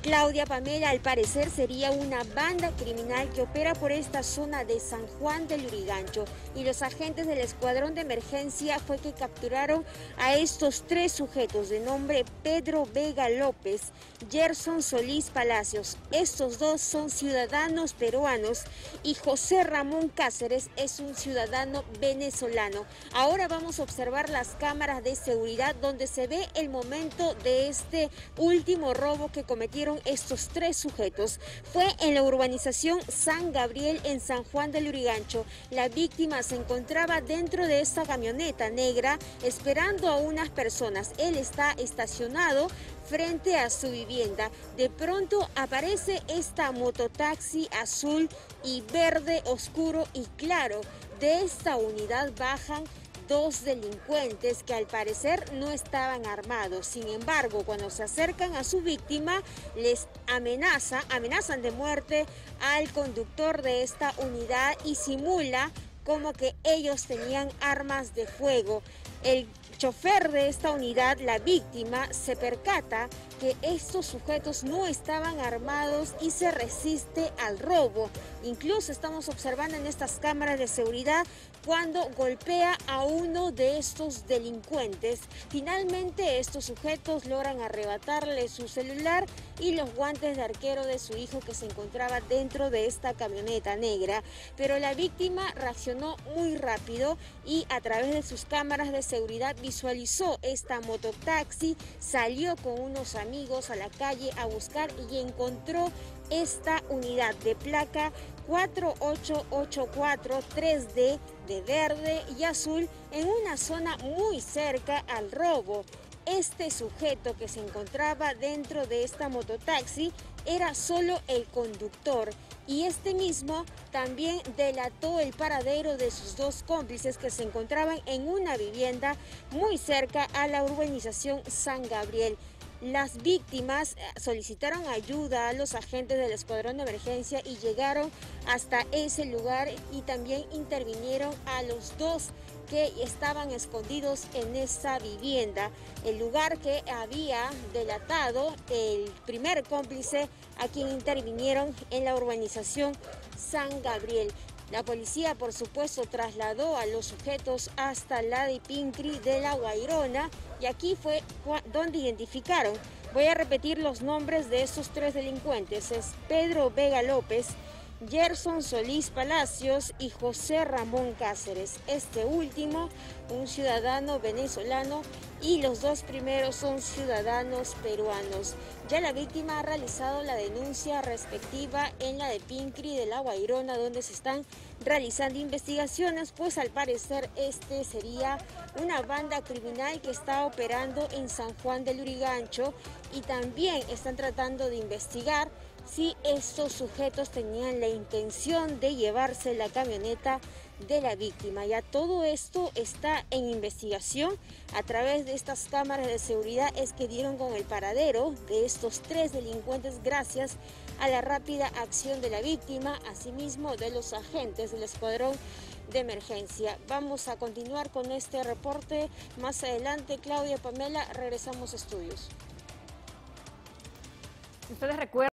Claudia Pamela al parecer sería una banda criminal que opera por esta zona de San Juan de Lurigancho y los agentes del escuadrón de emergencia fue que capturaron a estos tres sujetos de nombre Pedro Vega López, Gerson Solís Palacios. Estos dos son ciudadanos peruanos y José Ramón Cáceres es un ciudadano venezolano. Ahora vamos a observar las cámaras de seguridad donde se ve el momento de este último robo que cometieron estos tres sujetos. Fue en la urbanización San Gabriel en San Juan de Lurigancho. La víctima se encontraba dentro de esta camioneta negra esperando a unas personas. Él está estacionado frente a su vivienda. De pronto aparece esta mototaxi azul y verde oscuro y claro. De esta unidad bajan dos delincuentes que al parecer no estaban armados. Sin embargo, cuando se acercan a su víctima, les amenazan de muerte al conductor de esta unidad y simula como que ellos tenían armas de fuego. El chofer de esta unidad, la víctima, se percata que estos sujetos no estaban armados y se resiste al robo. Incluso estamos observando en estas cámaras de seguridad cuando golpea a uno de estos delincuentes. Finalmente estos sujetos logran arrebatarle su celular y los guantes de arquero de su hijo que se encontraba dentro de esta camioneta negra. Pero la víctima reaccionó muy rápido y a través de sus cámaras de seguridad visualizó esta mototaxi, salió con unos amigos a la calle a buscar y encontró esta unidad de placa 4884 3D de verde y azul en una zona muy cerca al robo. Este sujeto que se encontraba dentro de esta mototaxi era solo el conductor y este mismo también delató el paradero de sus dos cómplices que se encontraban en una vivienda muy cerca a la urbanización San Gabriel. Las víctimas solicitaron ayuda a los agentes del escuadrón de emergencia y llegaron hasta ese lugar y también intervinieron a los dos que estaban escondidos en esa vivienda, el lugar que había delatado el primer cómplice a quien intervinieron en la urbanización San Gabriel. La policía, por supuesto, trasladó a los sujetos hasta la DEPINCRI de La Huayrona y aquí fue donde identificaron. Voy a repetir los nombres de esos tres delincuentes. Es Pedro Vega López, Gerson Solís Palacios y José Ramón Cáceres. Este último, un ciudadano venezolano, y los dos primeros son ciudadanos peruanos. Ya la víctima ha realizado la denuncia respectiva en la DEPINCRI de La Huayrona, donde se están realizando investigaciones, pues al parecer este sería una banda criminal que está operando en San Juan de Lurigancho y también están tratando de investigar si estos sujetos tenían la intención de llevarse la camioneta de la víctima. Ya todo esto está en investigación. A través de estas cámaras de seguridad es que dieron con el paradero de estos tres delincuentes gracias a la rápida acción de la víctima, asimismo de los agentes del escuadrón de emergencia. Vamos a continuar con este reporte más adelante. Claudia Pamela, regresamos a estudios. Ustedes recuerdan